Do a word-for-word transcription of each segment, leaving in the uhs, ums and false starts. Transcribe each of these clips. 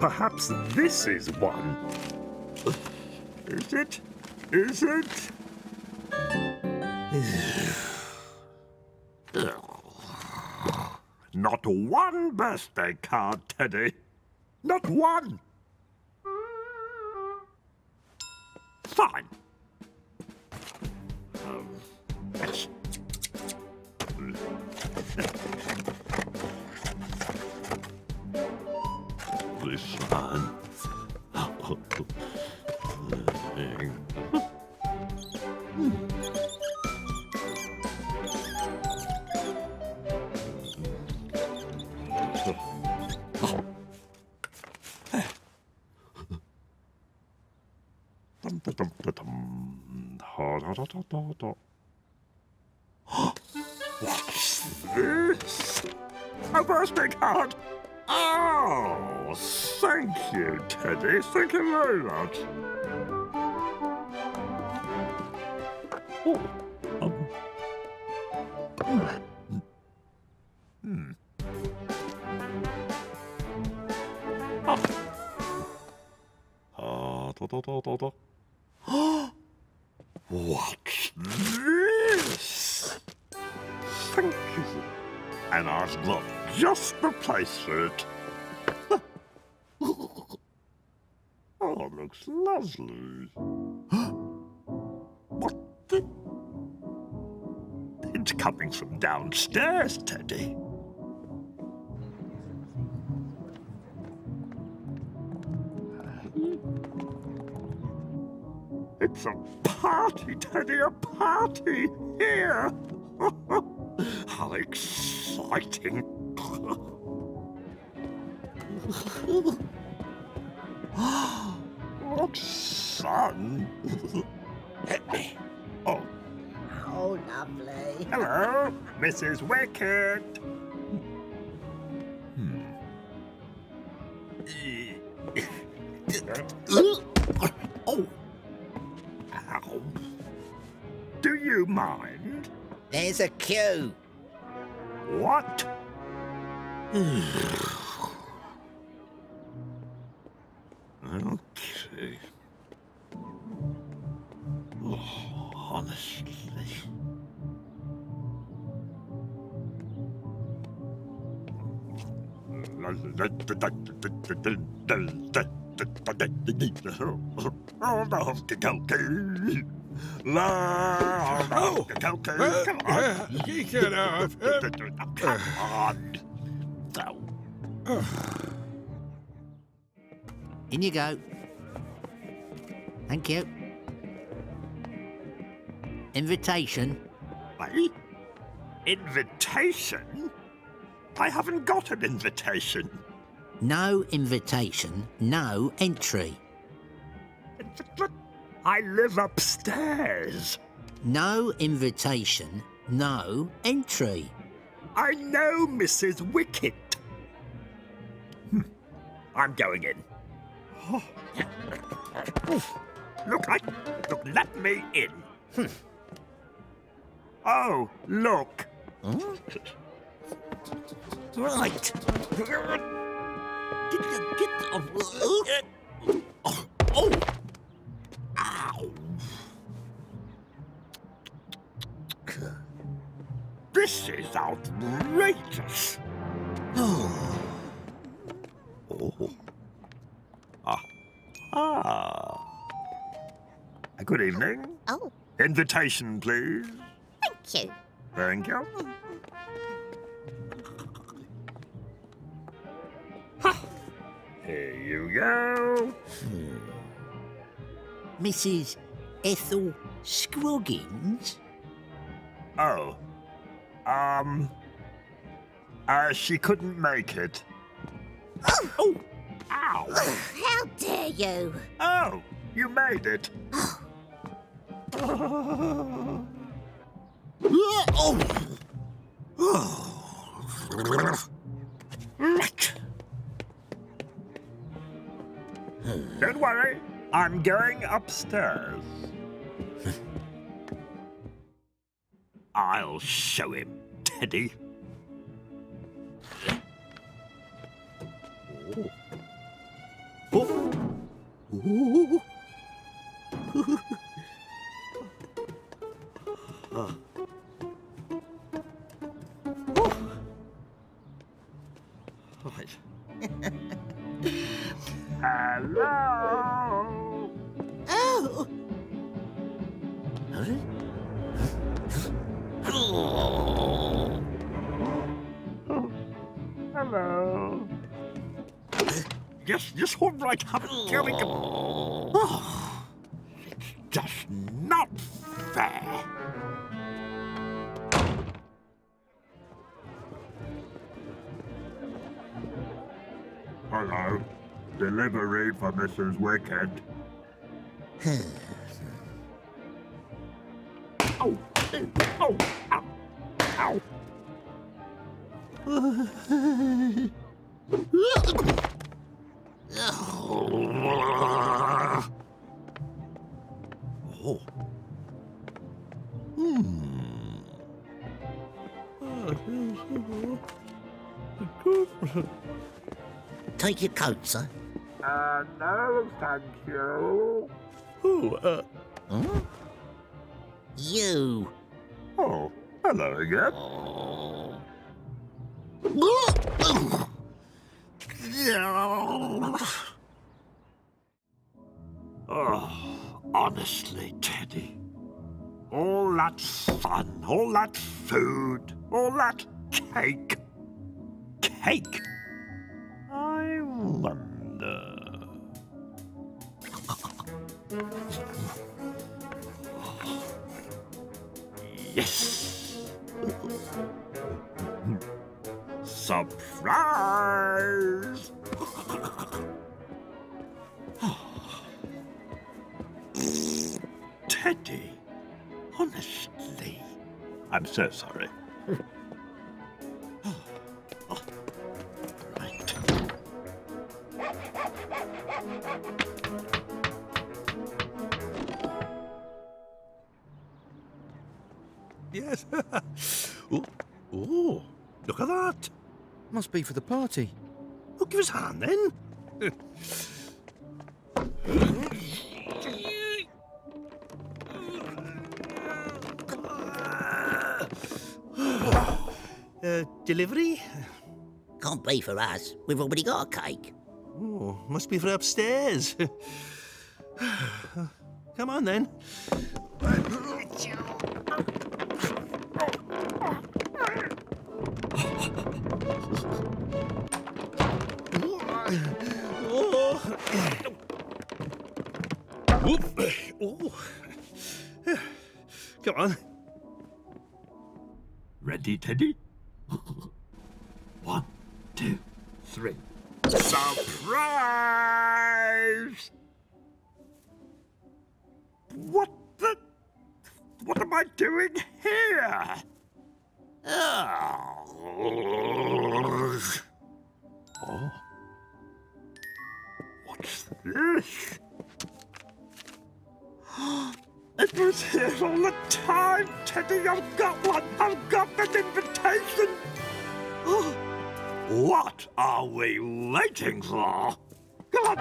Perhaps this is one. Is it? Is it? Not one birthday card, Teddy. Not one. Fine. Um. This one. What's this? A birthday card? Oh, thank you, Teddy. Thank you very much. Oh, um. Hmm. Ah, da da da da da. What's this? Thank you. And I've got just the place for it. Oh, looks lovely. What the? It's coming from downstairs, Teddy. It's a party, Teddy, a party here! How exciting! What fun! Oh. Oh, lovely. Hello, Missus Wicket. Hmm. Oh. Ow. Do you mind? There's a queue. What? Okay. Oh, honestly. In you go. Thank you. Invitation. Wait. Invitation? I haven't got an invitation. No invitation, no entry. I live upstairs. No invitation, no entry. I know, Missus Wicket. Hm. I'm going in. Oh. Look, I, look, let me in. Hm. Oh, look. Huh? Right. Get, get, get the... Oh! Oh. Ow! This is outrageous! Oh! Oh! Ah! Ah! Good evening. Oh! Invitation, please. Thank you. Thank you. Here you go. Hmm. Missus Ethel Scroggins? Oh. Um... Uh, she couldn't make it. Oh! Oh. Ow! Oh, how dare you! Oh! You made it! Oh! Oh! Oh. Don't worry, I'm going upstairs. I'll show him, Teddy. Oh. Ooh. uh. Right. Hello. Oh. Huh? Oh. Hello. Yes, yes, all right. I'm going to... Oh, it's just not fair. Hello. Delivery for Missus Wicked. Oh, oh, ow, ow. Oh. Hmm. Take your coat, sir. Uh, no, thank you. Who, uh... Huh? You. Oh, hello again. Oh. Oh, honestly, Teddy. All that fun, all that food, all that cake. Cake! I wonder... Yes! Surprise! Teddy, honestly, I'm so sorry. Oh. Right. Yes. Oh. Oh, look at that. Must be for the party. Well, give us a hand then. Uh, delivery? Can't be for us. We've already got a cake. Oh, must be for upstairs. Come on, then. Come on. Ready, Teddy? One, two, three. Surprise! What the... What am I doing here? Oh. Oh. What's this? It was here all the time, Teddy. I've got one. I've got an invitation. Oh. What are we waiting for? God!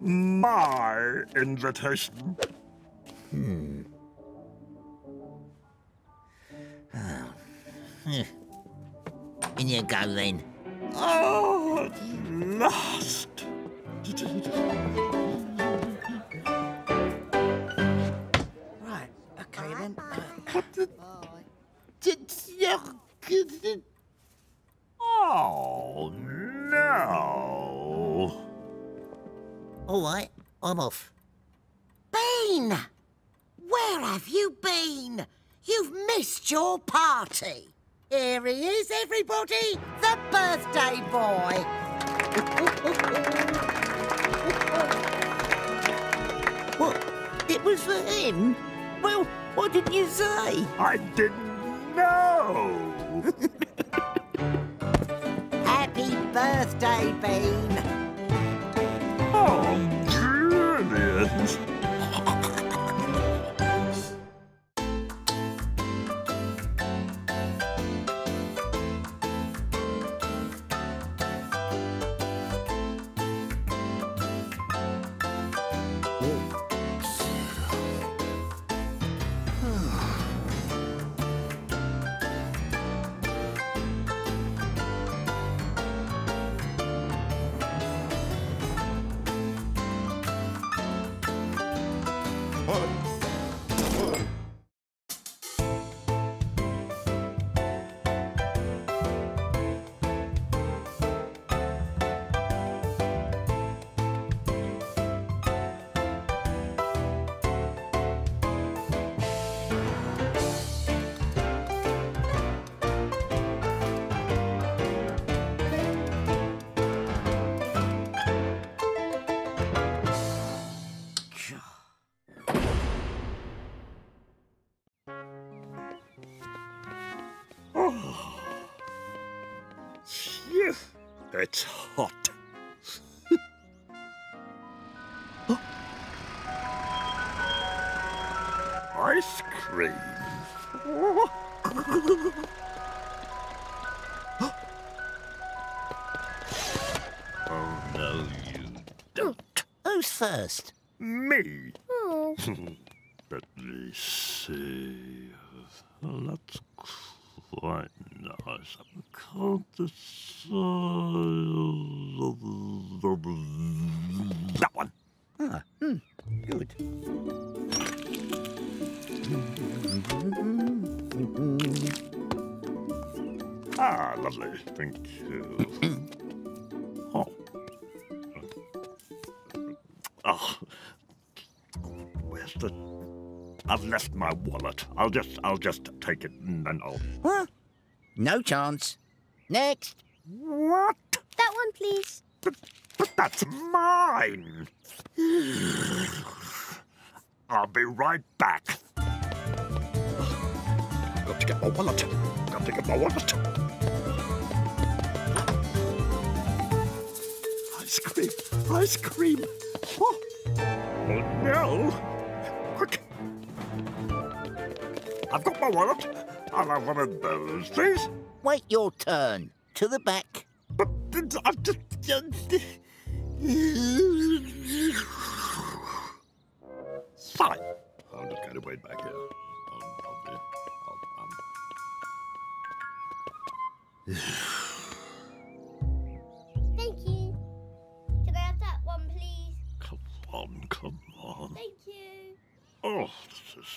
My invitation. Hmm. Oh. In you go, then. Oh, lost. Right. Okay then. What the? Oh, no. All right, I'm off. Bean! Where have you been? You've missed your party. Here he is, everybody, the birthday boy. What? It was for him? Well, what did you say? I didn't. No! Happy birthday, Bean! Oh, brilliant! It's hot. Huh? Ice cream. Huh? Oh, no, you don't. Who's first? Me. Oh. Let me see. Well, that's quite nice. I can't decide. That one. Ah, mm, good. Ah, lovely. Thank you. Oh. Oh. Where's the... I've left my wallet. I'll just, I'll just take it and then I'll... Huh? No chance. Next. What? That one, please. But, but that's mine. I'll be right back. Got to get my wallet. Got to get my wallet. Ice cream. Ice cream. Oh, oh no. Quick. I've got my wallet. I'll have one of those, please. Wait your turn. To the back. But I've just... Fine. I'm just going to wait back here. I'll, I'll be... I'll, um... Thank you. Can I have that one, please? Come on, come on. Thank you. Oh, this is...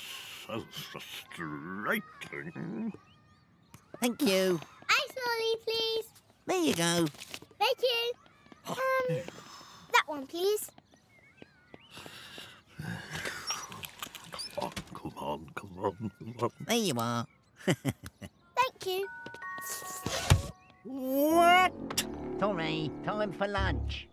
so frustrating. Thank you. Ice lolly, please. There you go. Thank you. Um, that one, please. Come on, come on, come on, come on. There you are. Thank you. What? Sorry, time for lunch.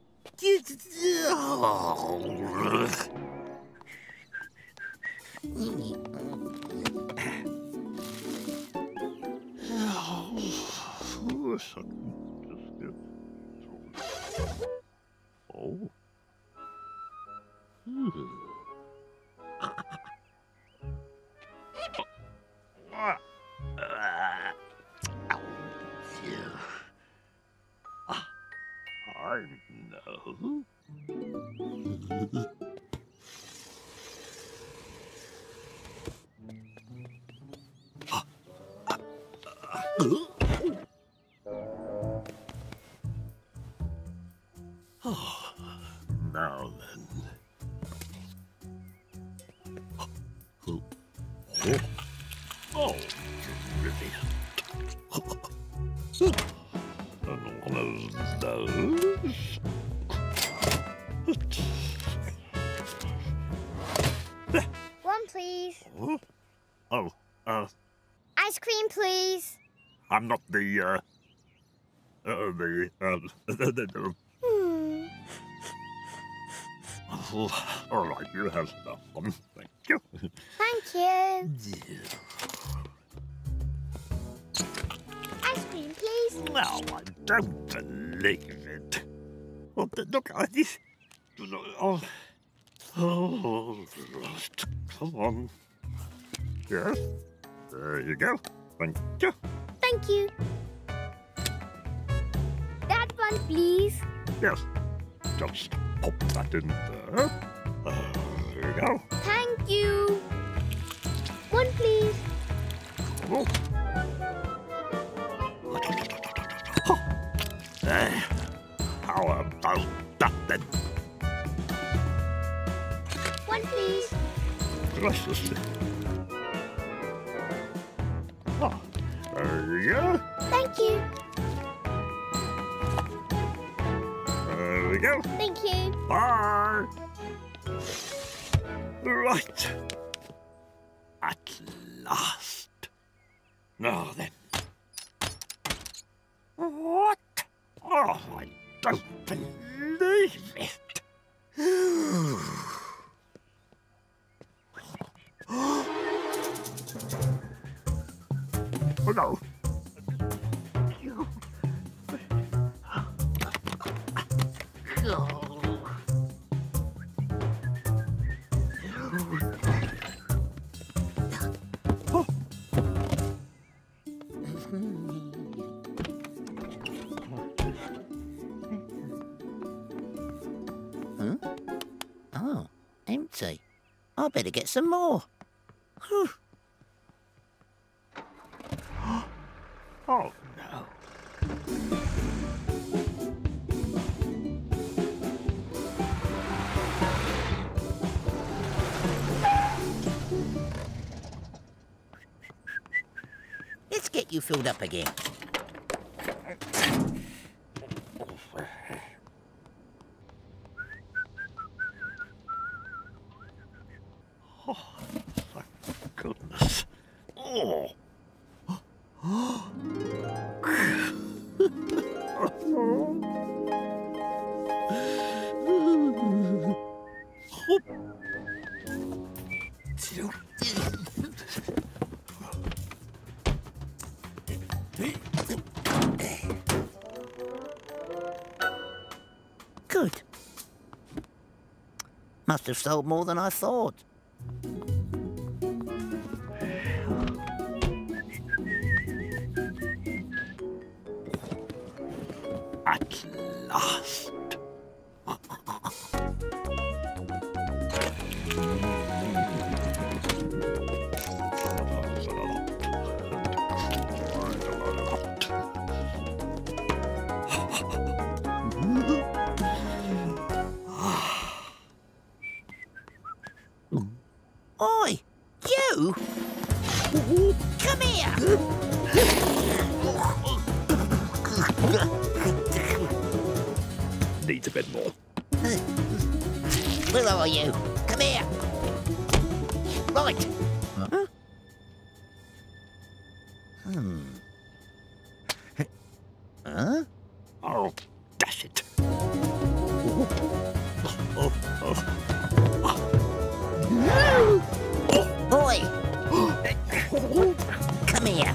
Oh. Hmm. I know. Oh, now then. Oh, oh, oh, brilliant. And one of those. One, please. Oh, oh, uh. Ice cream, please. I'm not the, uh, uh, the, uh, the, the, the hmm. Oh, all right, you have that one. Thank you. Thank you. Yeah. Ice cream, please. No, I don't believe it. Oh, look, I just... Oh, oh, come on. Yes, there you go. Thank you. Thank you. That one, please. Yes. Just pop that in there. Uh, there you go. Thank you. One, please. Oh. Oh. Hey. How about that, then? One, please. Gracious. Oh. There you go. Thank you. There we go. Thank you. Bye. Right. At last. Now then. What? Oh, I don't believe it. Oh, no. I better get some more. Whew. Oh, no. Let's get you filled up again. Good. Must have sold more than I thought. At last. Needs a bit more. Where are you? Come here. Right. Huh? Hmm. Huh? Oh, dash it. Boy. Come here.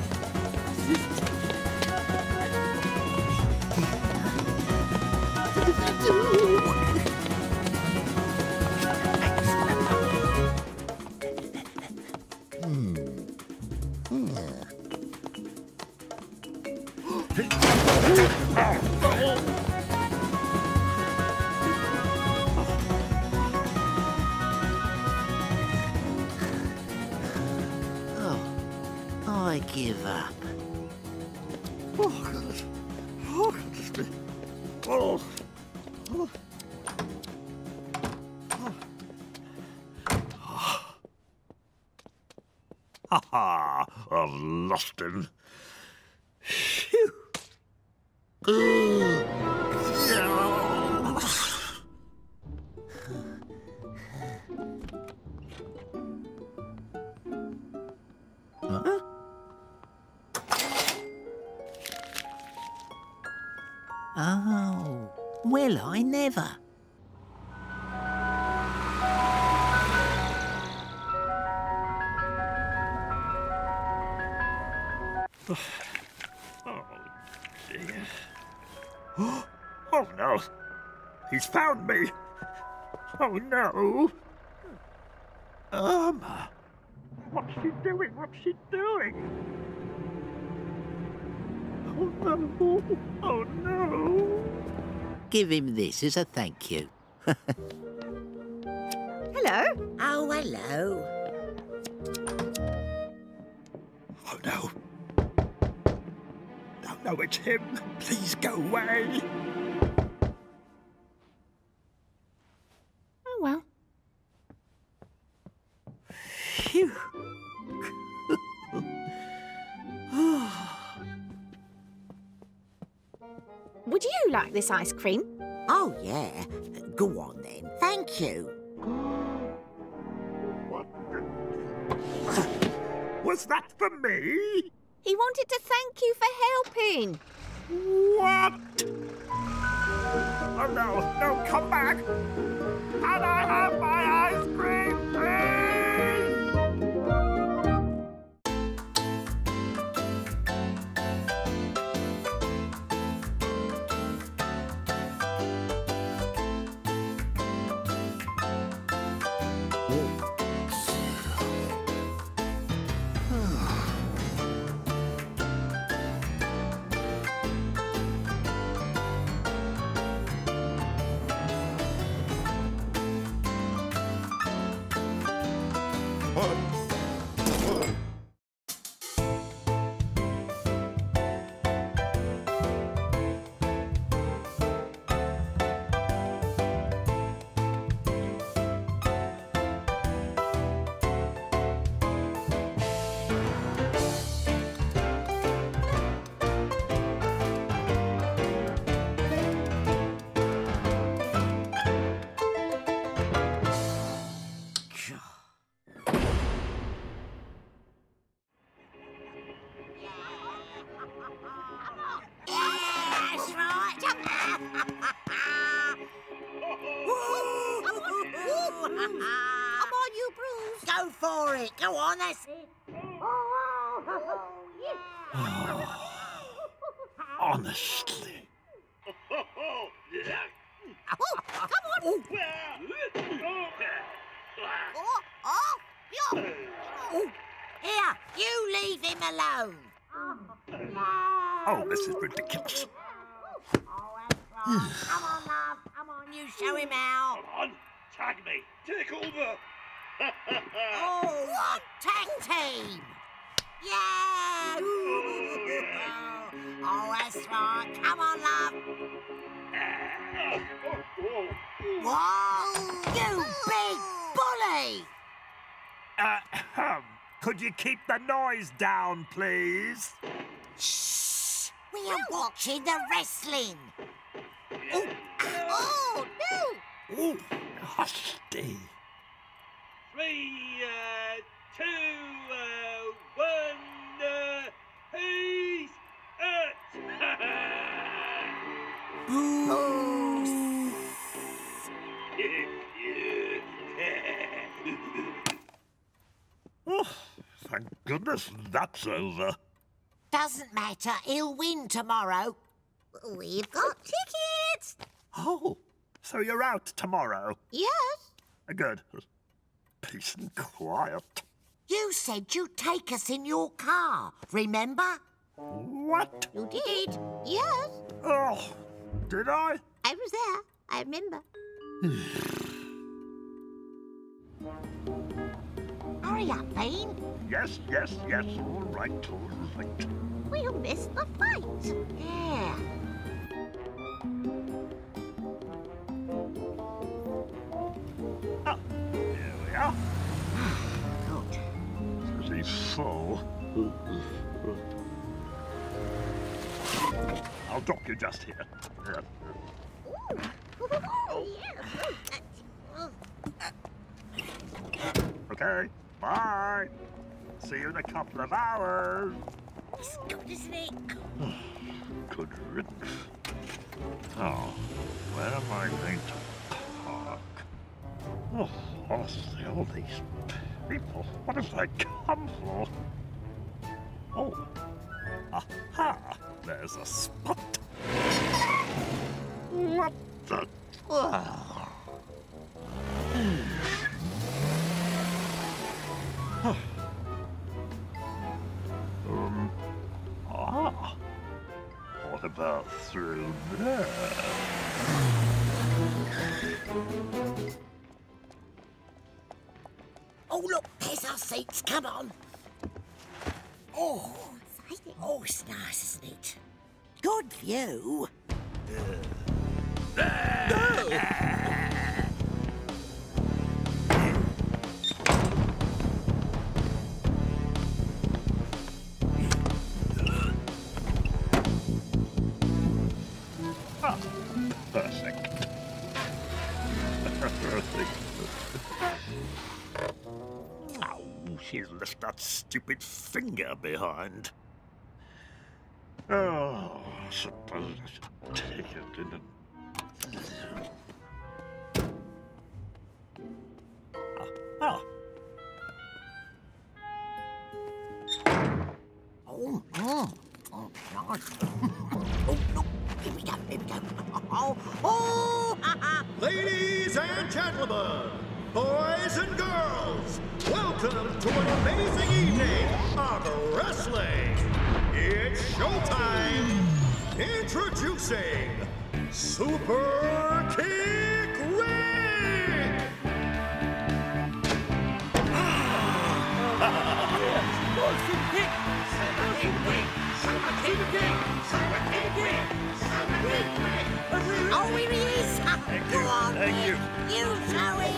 I give up. Oh, goodness. Oh, goodness me. Oh. Oh. Oh. Ha ha! I've lost him. Phew. Oh, well, I never. Oh, dear. Oh, no. He's found me. Oh, no. Irma. What's she doing? What's she doing? Oh, no. Oh, no. Give him this as a thank you. Hello. Oh, hello. Oh, no. Oh, no, it's him. Please go away. Oh, well. Phew. Would you like this ice cream? Oh, yeah. Go on, then. Thank you. What? Was that for me? He wanted to thank you for helping. What? Oh, no. No, come back. Can I have my ice cream, bonus. Oh, honestly. Oh, come on. Oh, oh, oh. Here, you leave him alone. Oh, this is ridiculous. Oh, come on, love. Come on, you show him out. Come on, tag me. Take over. Oh, what tag team? Yeah. Oh, that's right. Come on, love. Whoa, you big bully. Uh, could you keep the noise down, please? Shh. We are watching the wrestling. Oh, oh, no! Oh, nasty. Three, uh, two, uh, one, uh, he's at... Ooh. Oh, thank goodness that's over. Doesn't matter, he'll win tomorrow. We've got tickets. Oh, so you're out tomorrow? Yes. Good. Peace and quiet. You said you'd take us in your car, remember? What? You did? Yes. Oh, did I? I was there. I remember. Hurry up, Bean. Yes, yes, yes. All right, all right. We'll miss the fight. Yeah. Oh, there we are. Good. Is he full? I'll drop you just here. Okay, bye. See you in a couple of hours. It's good, isn't it? Good riddance. Oh, where am I going to park? Oh, honestly, all these people. What have they come for? Oh, aha! There's a spot. What the? Oh. Um, ah, what about through there? Oh, look, there's our seats, come on. Oh, oh, it's nice, isn't it? Good view. Stupid finger behind. Oh, I suppose I should take it in a... Ah, ah. Oh, mm. Oh, nice. Oh, look, here we go, here we go. Oh, oh, ha, ha. Ladies and gentlemen, boys and girls, welcome to an amazing evening of wrestling. It's showtime. Introducing Super Kick Rick. Super Kick, Super Kick Rick, Super Kick Rick, Super Kick Rick, Super Kick Rick. Oh, here he is. Thank you. Go on, thank you. You show him.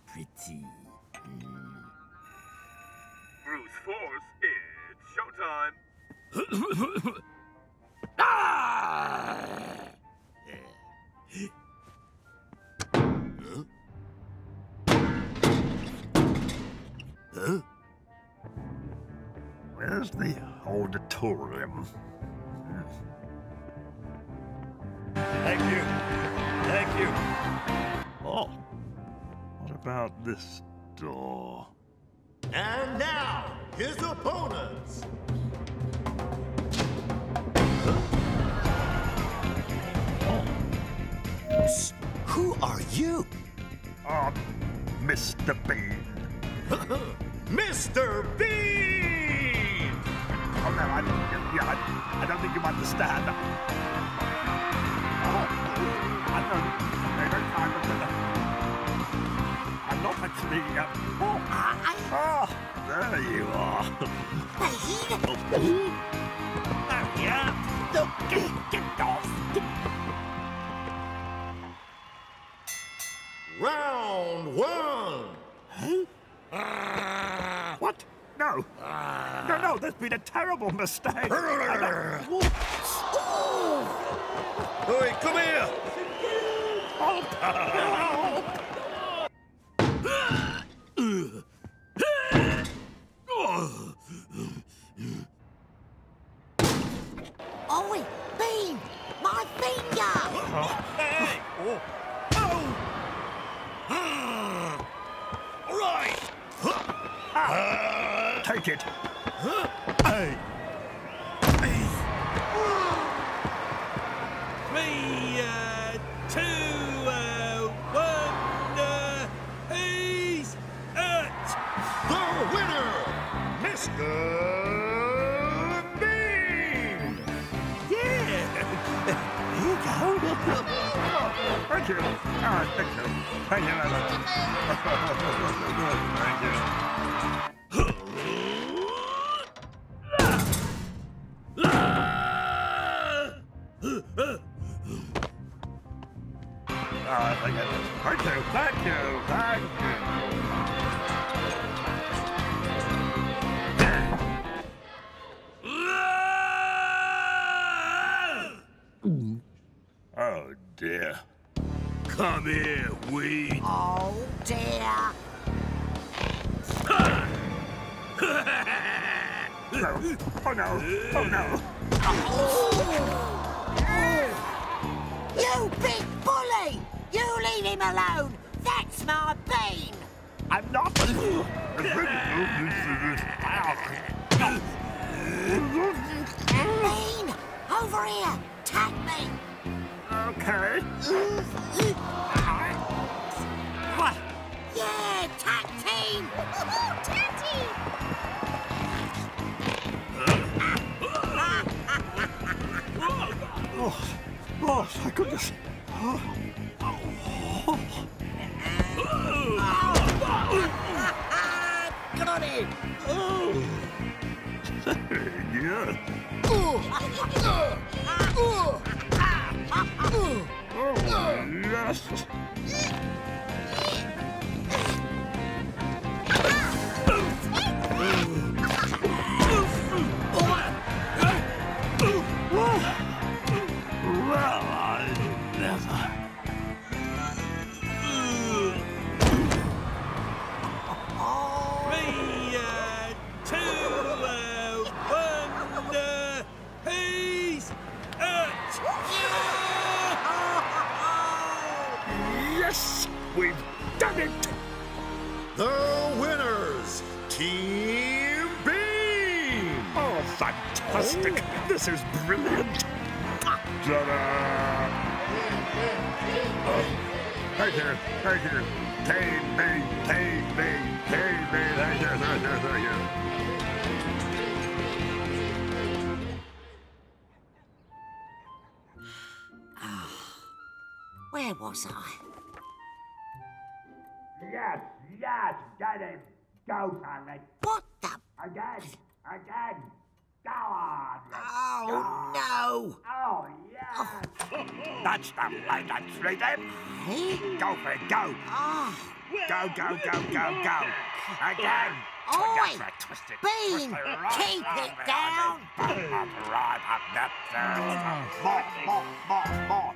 Pretty. Bruce Force, it's showtime. Ah! Huh? Huh? Where's the auditorium? Thank you. Thank you. Oh. What about this door? And now, his opponents. Huh? Oh. Psst, who are you? I'm Mister Bean. Mister Bean! Oh, no, I, yeah, I, I don't think you understand. Oh, I know. They don't find me, but I'm not actually... Uh, oh, I... oh, there you are. I hear you. Oh, yeah. No, get, get off. Round one. Huh? Uh, what? No. Uh, no, no, there's been a terrible mistake. Uh, uh, oh. Hey, come here. Help. Help. Oi, Bean, my finger. Oh. Hey. Oh. Oh. All right. Uh, Take it. Uh, hey. Three, uh, two, uh, one, uh, he's it. The winner, Mister Bean. Yeah. Here you go. Thank you. Uh, thank you. Thank you. Thank you. Thank you. Thank you, thank you, thank you. Oh dear. Come here, weed. Oh dear. No. Oh no, oh no. Oh. You big bully! You leave him alone! That's my Bean! I'm not... Bean! Over here! Tag me! Okay. What? Yeah, tag team! Tag team! Oh, oh, my goodness. Oh. Oh. Oh. Got it. Oh. Yes. Oh. Oh. Yes. Yes, we've done it! The winners, Team Bean! Oh, fantastic! Oh. This is brilliant! Ta-da! Oh, thank you, thank you. Team Bean, Team Bean, Team Bean, thank you, thank you, thank you. Where was I? Yes, yes, get him. Go, Teddy. What the? Again, again. Go on. Oh, go on. No. Oh, yeah. Oh. That's the way to treat him. Hey? Go for it, go. Oh. Go, go, go, go, go. Again. Oi, Bean, keep it down. Right up that third. More, more, more, more.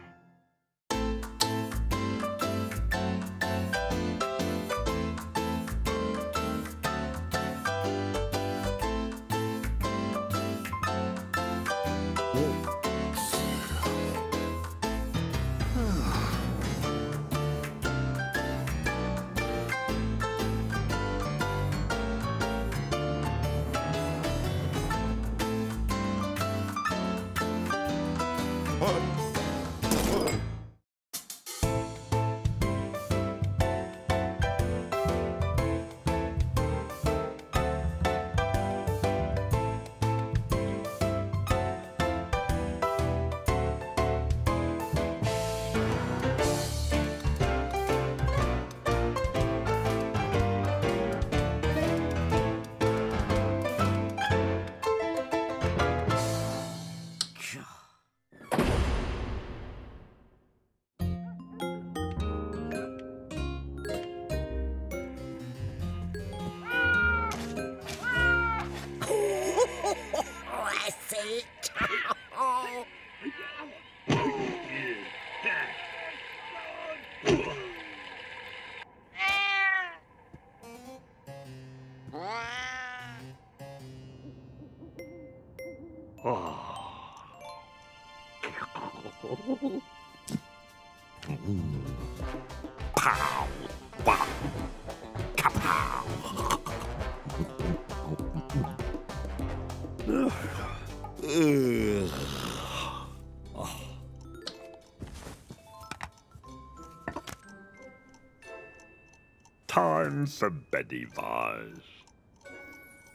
time for Betty Vaz.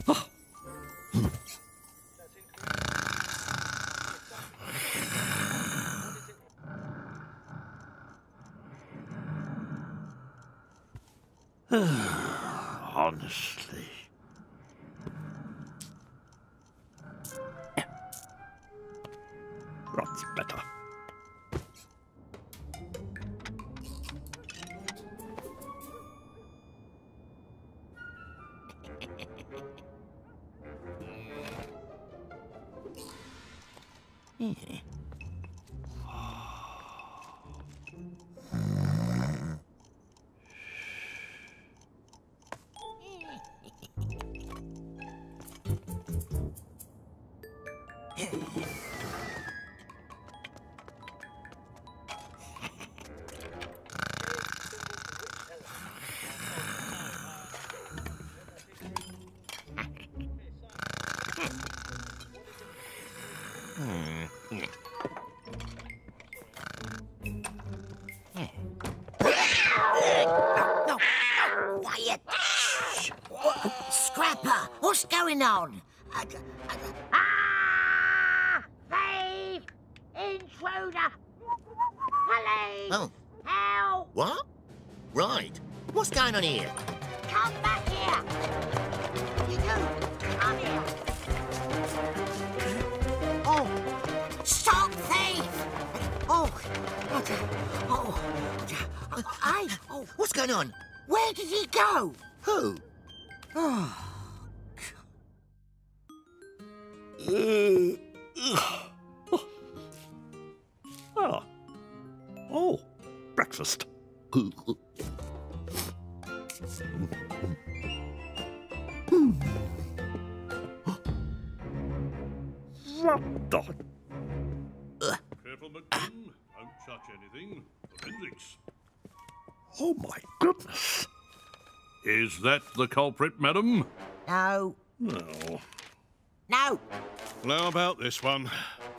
Oh. Honestly. That's better. Scrapper, what's going on? Uh, uh, ah! Thief! Intruder! Police! Oh. Help! What? Right. What's going on here? Come back here! You do. Come here. Oh! Stop, thief! Oh! Oh! Oh! Hey! Oh! What's going on? Where did he go? Who? Oh. Ah. Oh, breakfast. What the? Careful, McGinn. Don't touch anything. Appendix. Oh, my goodness. Is that the culprit, madam? No. No. No. Well, how about this one?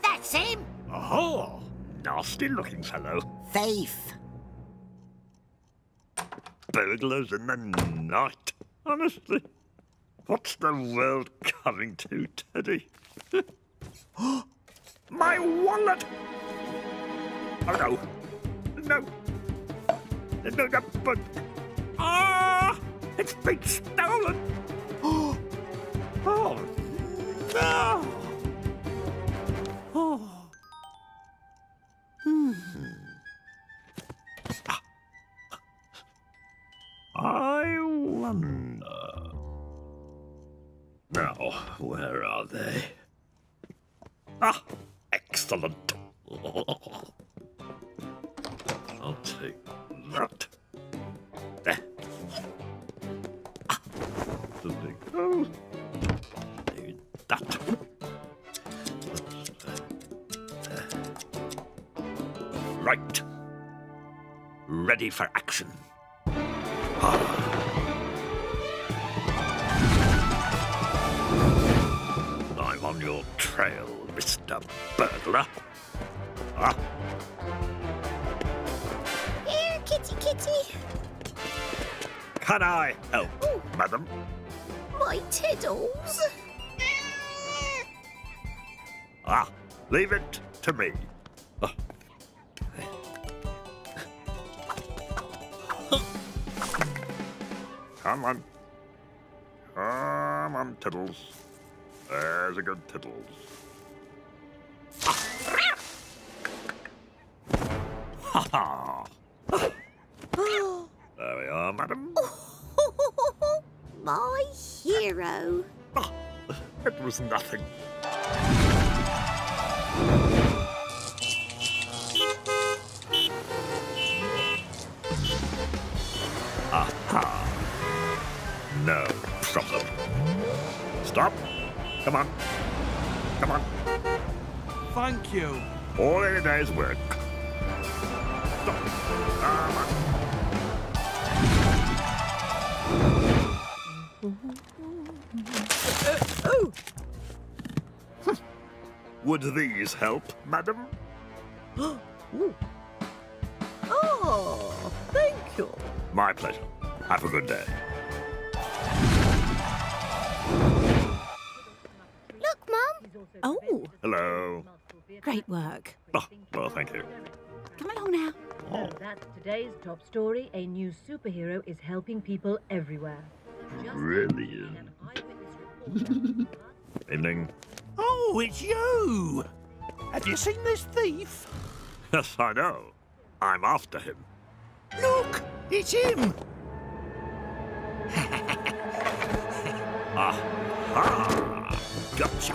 That's him. Oh, nasty-looking fellow. Thief. Burglars in the night. Honestly, what's the world coming to, Teddy? My wallet. Oh no, no, no, no, but ah, it's been stolen. Oh. No! Oh. Hmm. Ah. I wonder. Now, where are they? Ah, excellent. I'll take that. There. Ah. There they go. That. Right. Ready for action. I'm on your trail, Mister Burglar. Ah. Here, kitty, kitty. Can I help, oh, madam? My tiddles. Ah, leave it to me. Oh. Come on. Come on, Tiddles. There's a good Tiddles. Ha ha! There we are, madam. My hero. Oh, it was nothing. Aha! No problem. Stop. Come on. Come on. Thank you. All in a day's work. Stop. Come on. Uh, oh. Would these help, madam? Oh, thank you. My pleasure. Have a good day. Look, Mum. Oh. Hello. Great work. Oh, well, thank you. Come along now. Oh. So that's today's top story. A new superhero is helping people everywhere. Brilliant. Evening. Oh, it's you. Have you seen this thief? Yes, I know. I'm after him. Look, it's him. Aha! Gotcha.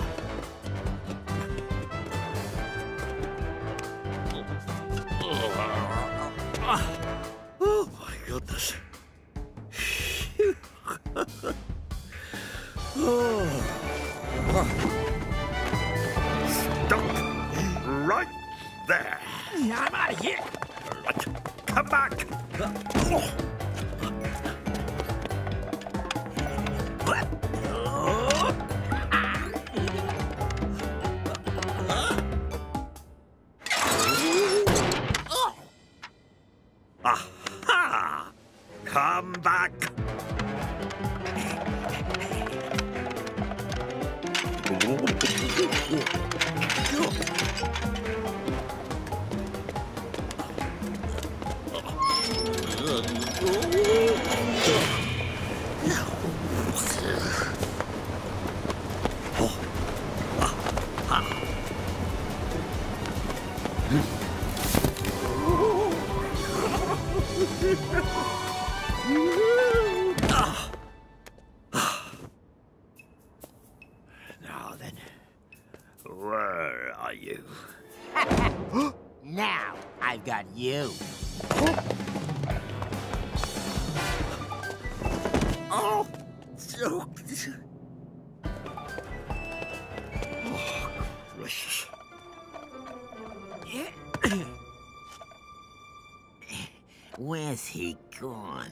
Oh my goodness. Stop! Right there! I'm out of here! Right. Come back! Oh. Aha! Come back! Now, I've got you. Oh! Oh, gracious. Where's he gone?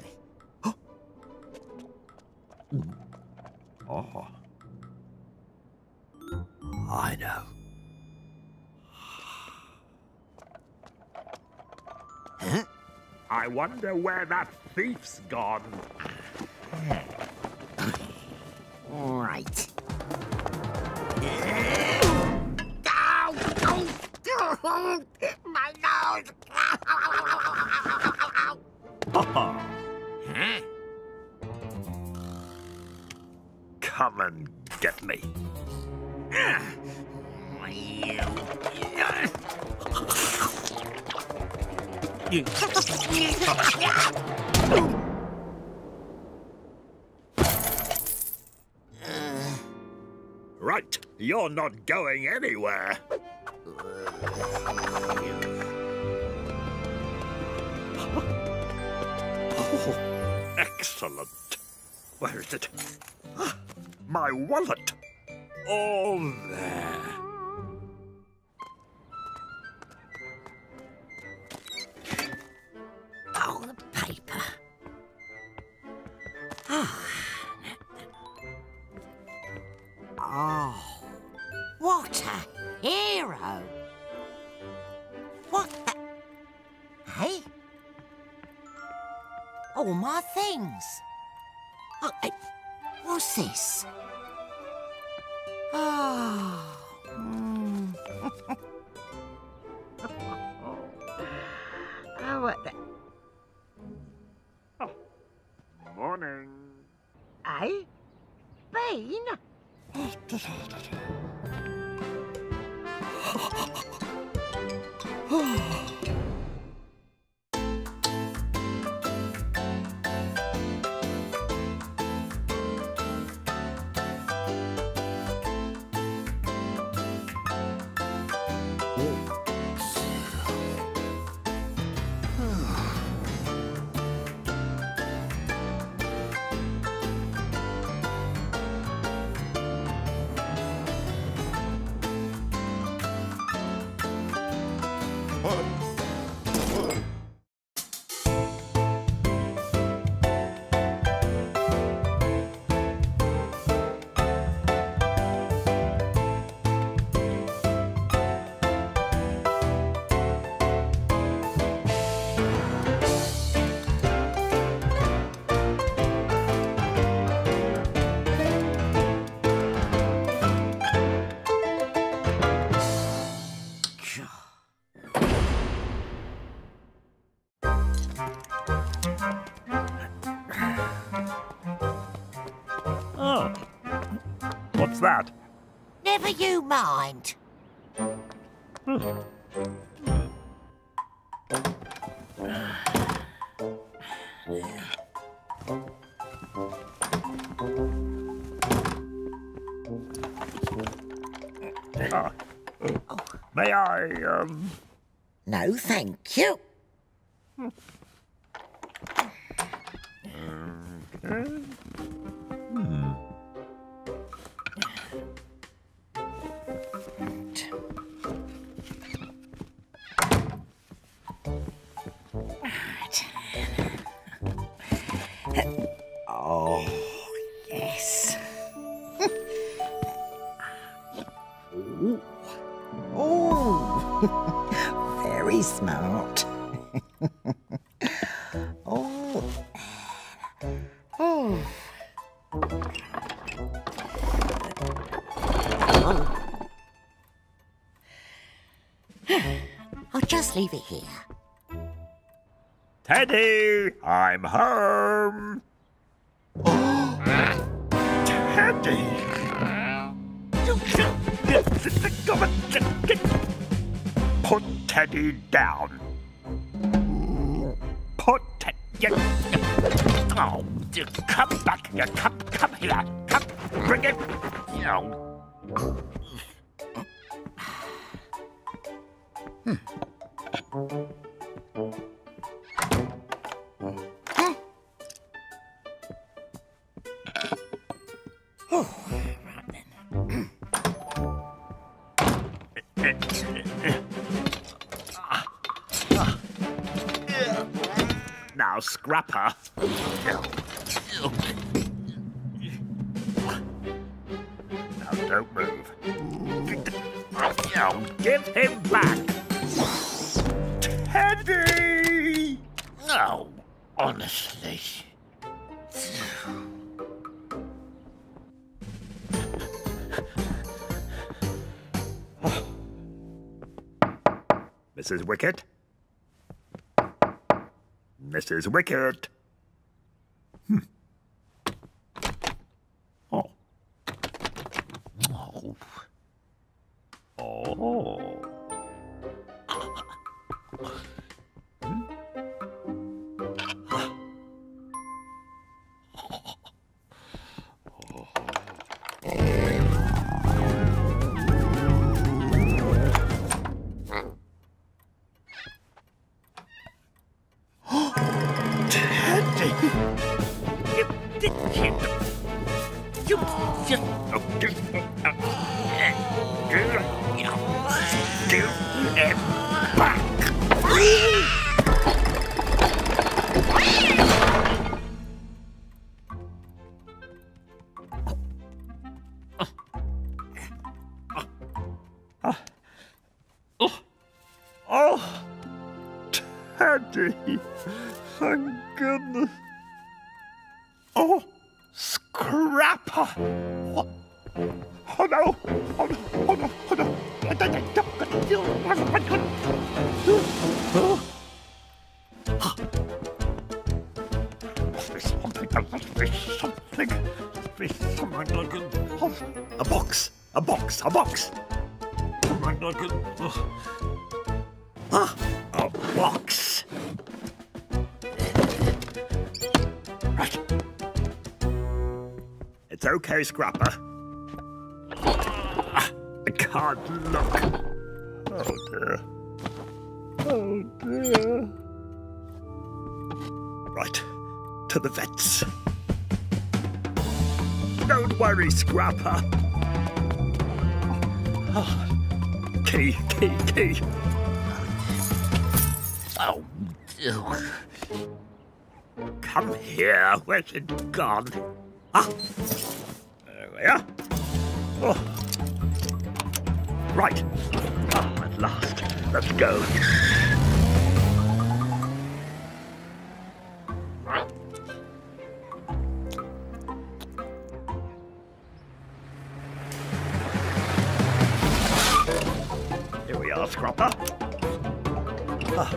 Oh. I know. Huh? I wonder where that thief's gone. All right. Ow! Oh, my nose! Oh. Huh? Come and get me. You. Right, you're not going anywhere. Oh, excellent. Where is it? My wallet. All there. All my things. Oh, uh, what's this? Oh. Mm. Oh, what the? Oh. Morning. Hey, Bean. What? What's that? Never you mind. Uh, may I, um... No, thank you. Okay. Hmm. Oh, yes. Ooh. Oh, very smart. Oh. Oh. I'll just leave it here. Teddy, I'm home. Oh. Teddy. Put Teddy down. Put Teddy. Oh, come back here. Come, come here. Come, bring him. Hmm. Now, Scrapper. Now, don't move. Now, give him back. Teddy! No, honestly. Missus Wicket? Missus Wicket. Hmm. Oh. Oh. Oh. Hmm? Teddy, thank goodness. Oh, Scrapper. Oh, oh no. Oh no. Oh no. Oh no. Oh. There's something. There's something. There's something. Oh, a box. A box. A box. Oh. Ah, a box. It's okay, Scrapper. I can't look. Oh dear. Oh dear. Right, to the vets. Don't worry, Scrapper. Oh. Key, key, key. Oh, come here. Where's it gone? Ah! There we are. Oh. Right. Oh, at last. Let's go. Here we are, Scrapper. Oh.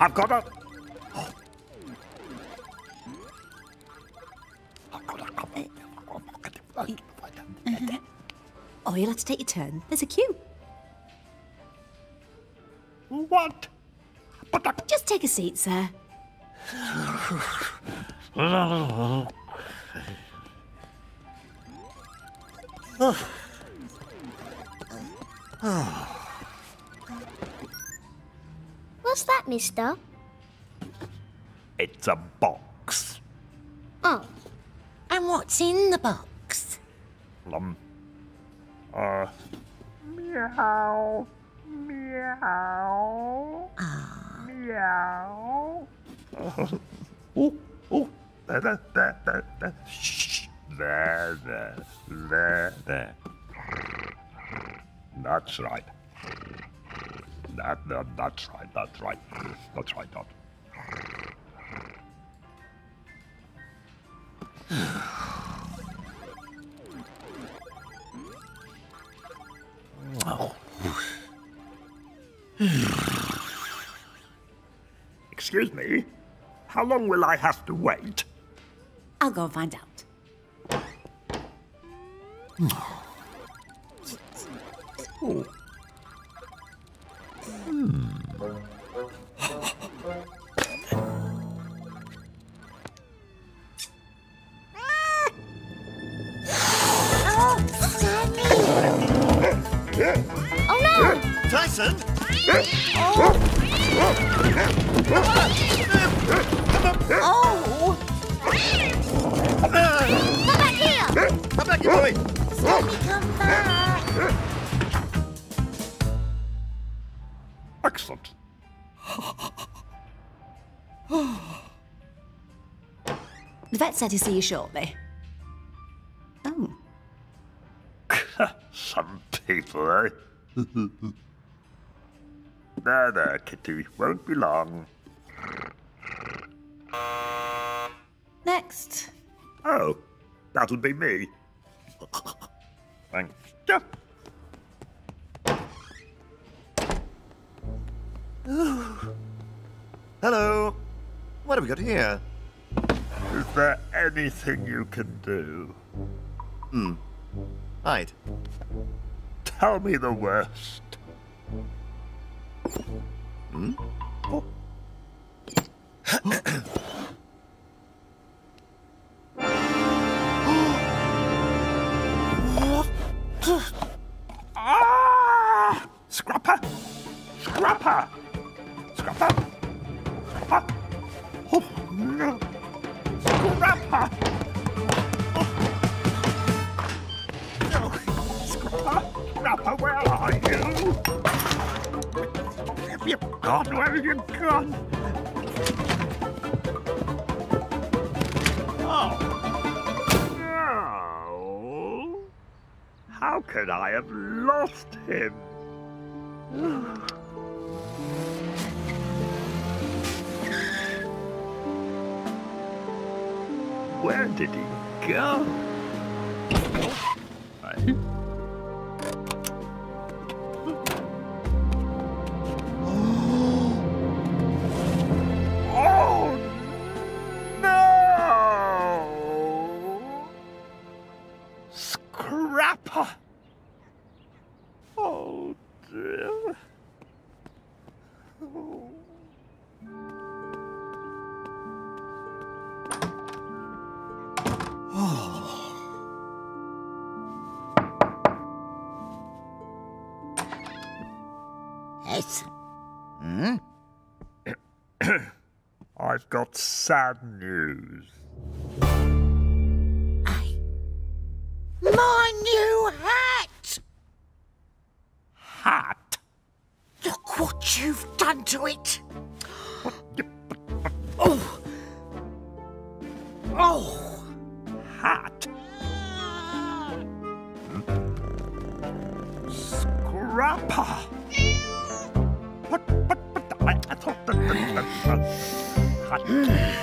I've got it. Oh, you'll have to take your turn. There's a queue. What? Just take a seat, sir. What's that, mister? It's a box. Oh. And what's in the box? Um. Uh. Meow. Meow. Oh. Meow. Oh, oh. There, there, there, there. Shh. There, there, there, there. That's right. That, that, that's right, that's right. That's right, Dot. Oh. Excuse me, how long will I have to wait? I'll go and find out. Oh. Hmm. Oh no! Tyson! Oh! Oh! Come back here! Come back, you boy! Scotty, come back! Excellent. The vet said he'll see you shortly. Oh. Some people, eh? There, there, kitty. Won't be long. Next. Oh, that'll be me. Thank you. Hello. What have we got here? Is there anything you can do? Hmm. Hide. Tell me the worst. Hmm? Oh. Ah! Scrapper! Scrapper! Scrapper! Scrapper! Oh, no! Scrapper! Scrapper, where are you? Have you gone? Where have you gone? Oh. No. How could I have lost him? Where did he go? I... Hmm? I've got sad news. Aye. My new hat! Hat? Look what you've done to it! Oh! Oh! Hat? Hmm? Scrapper! But, but, but, I, I thought that... that, that, that, that.